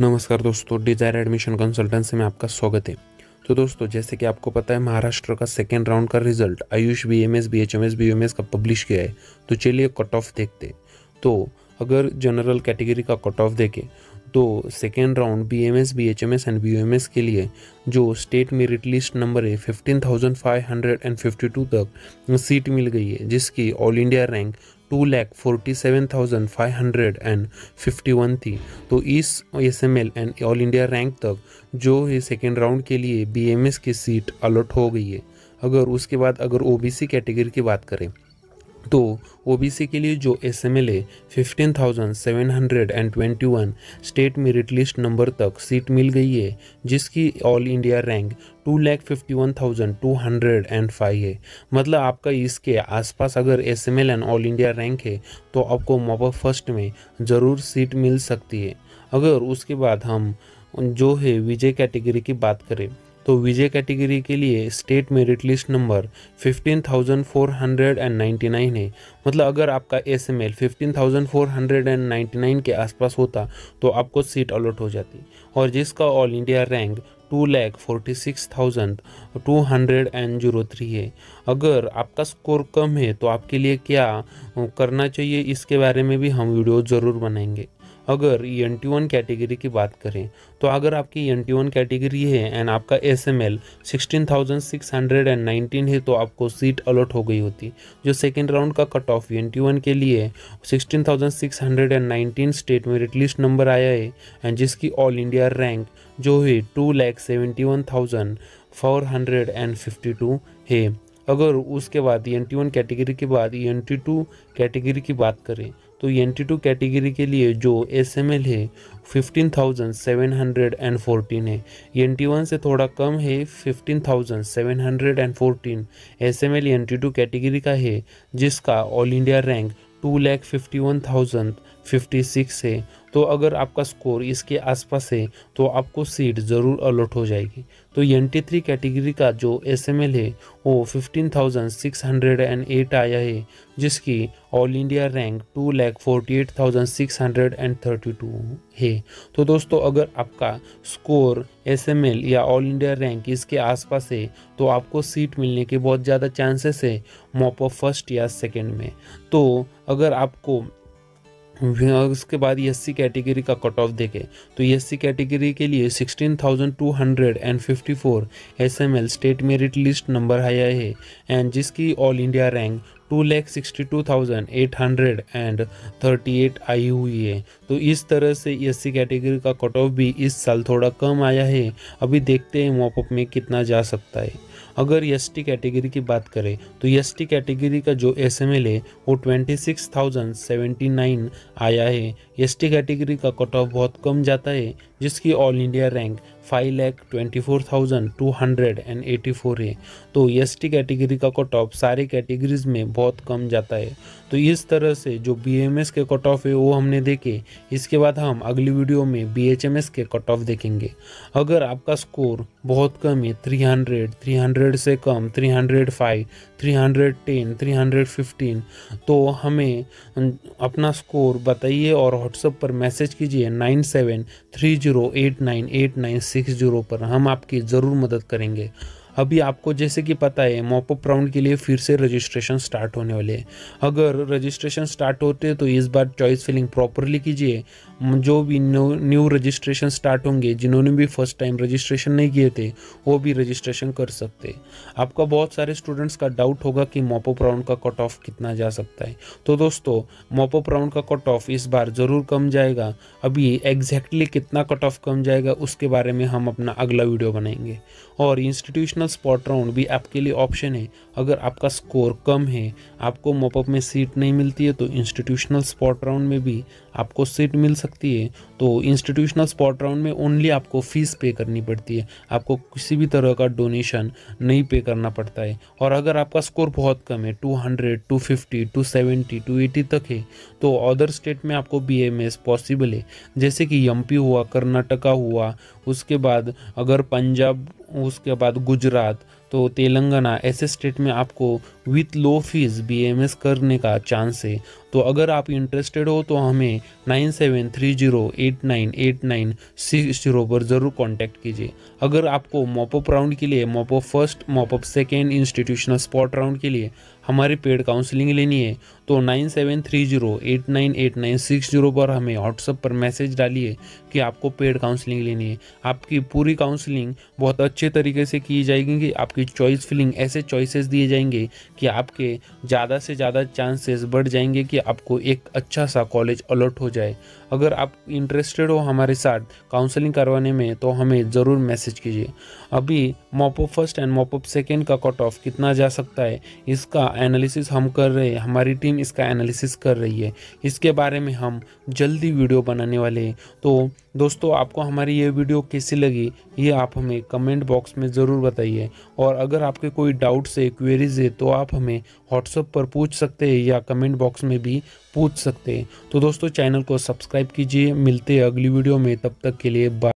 नमस्कार दोस्तों, Dzire admission consultancy में आपका स्वागत है। तो दोस्तों, जैसे कि आपको पता है, महाराष्ट्र का सेकेंड राउंड का result Ayush BMS BHMS BUMS का पब्लिश किया है। तो चलिए कट ऑफ देखते हैं। तो अगर जनरल कैटेगरी का कट ऑफ देखें तो second round BMS BHMS and BUMS के लिए जो स्टेट मेरिट लिस्ट नंबर है 15,552 तक सीट मिल गई है, जिसकी ऑल इंडिया रैंक 2,47,551 थी। तो इस SML and all India rank तक जो है सेकेंड राउंड के लिए बीएमएस की सीट अलॉट हो गई है। अगर उसके बाद अगर ओबीसी कैटेगरी की बात करें तो ओबीसी के लिए जो एसएमएल है 15,721 स्टेट मेरिट लिस्ट नंबर तक सीट मिल गई है, जिसकी ऑल इंडिया रैंक 2,51,205 है। मतलब आपका इसके आसपास अगर SML and all India rank है तो आपको मोपअप फर्स्ट में ज़रूर सीट मिल सकती है। अगर उसके बाद हम जो है विजय कैटेगरी की बात करें तो विजय कैटेगरी के लिए स्टेट मेरिट लिस्ट नंबर 15,499 है। मतलब अगर आपका एसएमएल 15,499 के आसपास होता तो आपको सीट अलॉट हो जाती, और जिसका ऑल इंडिया रैंक 2,46,203 है। अगर आपका स्कोर कम है तो आपके लिए क्या करना चाहिए, इसके बारे में भी हम वीडियो ज़रूर बनाएंगे। अगर NT1 कैटेगरी की बात करें तो अगर आपकी NT1 कैटेगरी है एंड आपका एसएमएल 16,619 है तो आपको सीट अलॉट हो गई होती। जो सेकेंड राउंड का कट ऑफ NT1 के लिए 16,619 स्टेट मेरिट लिस्ट नंबर आया है एंड जिसकी ऑल इंडिया रैंक जो है 2,71,452 है। अगर उसके बाद NT1 कैटेगरी के बाद NT2 कैटेगरी की बात करें तो NT2 कैटेगरी के लिए जो SML है 15,714 है। NT1 से थोड़ा कम है, 15,714 SML NT2 कैटेगरी का है, जिसका ऑल इंडिया रैंक 2,51,056 है। तो अगर आपका स्कोर इसके आसपास है तो आपको सीट ज़रूर अलॉट हो जाएगी। तो NT3 कैटेगरी का जो एसएमएल है वो 15,608 आया है, जिसकी ऑल इंडिया रैंक 2,48,632 है। तो दोस्तों, अगर आपका स्कोर एसएमएल या ऑल इंडिया रैंक इसके आसपास है तो आपको सीट मिलने के बहुत ज़्यादा चांसेस है मोपअप फर्स्ट या सेकेंड में। तो अगर आपको उसके बाद SC कैटेगरी का कट ऑफ देखें तो SC कैटेगरी के लिए 16,254 SML state merit list number आया है एंड जिसकी ऑल इंडिया रैंक 2,62,838 आई हुई है। तो इस तरह से SC कैटेगरी का कट ऑफ भी इस साल थोड़ा कम आया है। अभी देखते हैं मॉपअप में कितना जा सकता है। अगर ST कैटेगरी की बात करें तो ST कैटेगरी का जो एसएमएल है वो 26,079 आया है। ST कैटेगरी का कट ऑफ बहुत कम जाता है, जिसकी ऑल इंडिया रैंक 5,24,284 है। तो ST कैटेगरी का कट ऑफ सारे कैटेगरीज में बहुत कम जाता है। तो इस तरह से जो BMS के कट ऑफ है वो हमने देखे। इसके बाद हम अगली वीडियो में BHMS के कट ऑफ देखेंगे। अगर आपका स्कोर बहुत कम है, 300 से कम, 305, 310, 315, तो हमें अपना स्कोर बताइए और व्हाट्सएप पर मैसेज कीजिए 9730898960 पर। हम आपकी ज़रूर मदद करेंगे। अभी आपको जैसे कि पता है मॉपअप राउंड के लिए फिर से रजिस्ट्रेशन स्टार्ट होने वाले हैं। अगर रजिस्ट्रेशन स्टार्ट होते तो इस बार चॉइस फिलिंग प्रॉपरली कीजिए। जो भी न्यू रजिस्ट्रेशन स्टार्ट होंगे, जिन्होंने भी फर्स्ट टाइम रजिस्ट्रेशन नहीं किए थे वो भी रजिस्ट्रेशन कर सकते। आपका बहुत सारे स्टूडेंट्स का डाउट होगा कि मॉपअप राउंड का कट ऑफ कितना जा सकता है। तो दोस्तों, मॉपअप राउंड का कट ऑफ इस बार ज़रूर कम जाएगा। अभी एग्जैक्टली कितना कट ऑफ कम जाएगा उसके बारे में हम अपना अगला वीडियो बनाएंगे। और इंस्टीट्यूशनल स्पॉट राउंड भी आपके लिए ऑप्शन है। अगर आपका स्कोर कम है, आपको मॉपअप में सीट नहीं मिलती है, तो इंस्टीट्यूशनल स्पॉट राउंड में भी आपको सीट मिल सकती है। तो इंस्टीट्यूशनल स्पॉट राउंड में ओनली आपको फीस पे करनी पड़ती है, आपको किसी भी तरह का डोनेशन नहीं पे करना पड़ता है। और अगर आपका स्कोर बहुत कम है, 200, 250, 270, 280 तक है, तो अदर स्टेट में आपको BMS पॉसिबल है, जैसे कि MP हुआ, कर्नाटका हुआ, उसके बाद अगर पंजाब, उसके बाद गुजरात, तो तेलंगाना, ऐसे स्टेट में आपको विथ लो फीस बीएमएस करने का चांस है। तो अगर आप इंटरेस्टेड हो तो हमें 9730898960 पर ज़रूर कांटेक्ट कीजिए। अगर आपको मॉपअप राउंड के लिए mop up first, mop up second, institutional spot round के लिए हमारी पेड काउंसलिंग लेनी है तो 9730898960 पर हमें व्हाट्सएप पर मैसेज डालिए कि आपको पेड काउंसलिंग लेनी है। आपकी पूरी काउंसलिंग बहुत अच्छे तरीके से की जाएगी। आपकी चॉइस फिलिंग ऐसे चॉइसेस दिए जाएंगे कि आपके ज़्यादा से ज़्यादा चांसेस बढ़ जाएंगे कि आपको एक अच्छा सा कॉलेज अलॉट हो जाए। अगर आप इंटरेस्टेड हो हमारे साथ काउंसलिंग करवाने में तो हमें ज़रूर मैसेज कीजिए। अभी mop up first and mop up second का कट ऑफ कितना जा सकता है इसका एनालिसिस हम कर रहे हैं, हमारी टीम इसका एनालिसिस कर रही है। इसके बारे में हम जल्दी वीडियो बनाने वाले हैं। तो दोस्तों आपको हमारी ये वीडियो कैसी लगी ये आप हमें कमेंट बॉक्स में ज़रूर बताइए। और अगर आपके कोई डाउट्स है, क्वेरीज है तो आप हमें व्हाट्सएप पर पूछ सकते हैं या कमेंट बॉक्स में भी पूछ सकते हैं। तो दोस्तों चैनल को सब्सक्राइब कीजिए। मिलते हैं अगली वीडियो में, तब तक के लिए बाय।